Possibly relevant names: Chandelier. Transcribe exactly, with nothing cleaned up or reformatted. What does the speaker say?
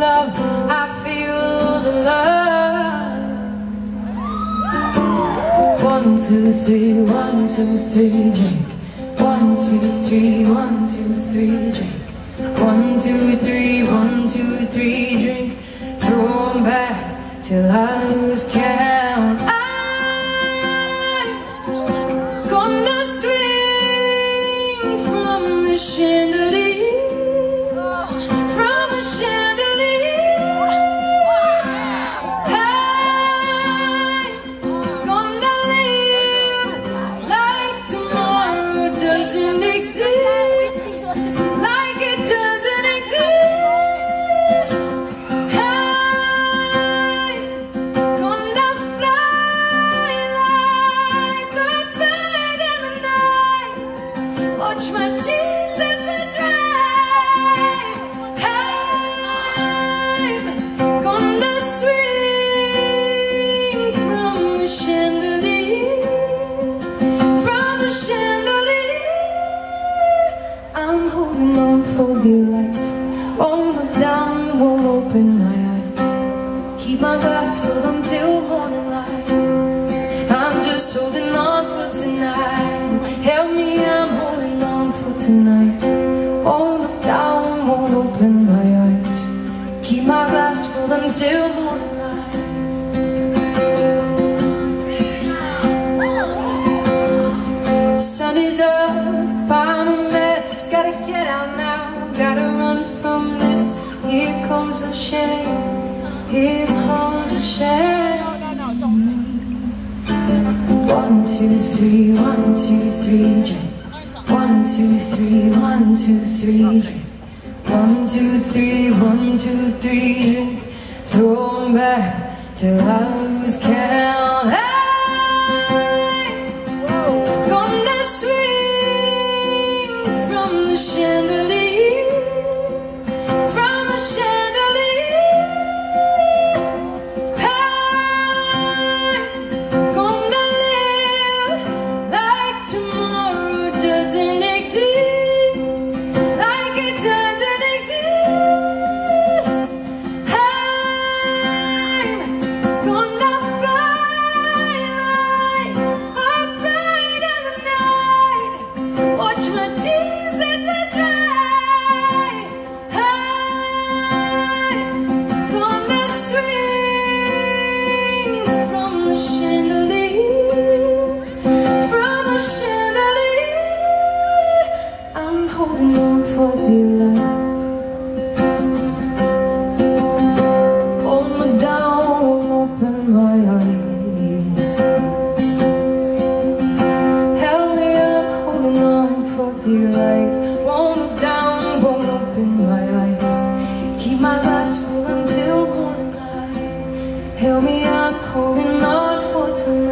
love, I feel the love. One, two, three, one, two, three, drink. One, two, three, one, two, three, drink. One, two, three, one, two, three, drink. Throw 'em back till I lose count. I'm gonna swing from the chandelier. Watch my tears as they dry. I'm gonna swing from the chandelier, from the chandelier. I'm holding on for dear life. Won't look down, won't open my eyes. Keep my glass full until morning light. I'm just holding on for tonight. Help me, I'm holding tonight, won't look down, won't open my eyes. Keep my glass full until morning light. Sun is up, I'm a mess. Gotta get out now, gotta run from this. Here comes the shame, here comes the shame. One, two, three, one, two, three, drink. One, two, three, one, two, three, drink. One, two, three, one, two, three, drink. Throw 'em back till I lose count. I'm gonna swing from the chandelier, from the chandelier. I'm gonna live like tomorrow doesn't exist, like it doesn't exist. I'm gonna fly like a bird in the night. Watch my tears as they dry. I'm gonna swing from the chandelier, from the chandelier. Holding on for dear life. Hold me down, open my eyes. Help me, I'm holding on for dear life. Hold me down, won't open my eyes. Keep my glass full until morning light. Help me, I'm holding on for tonight.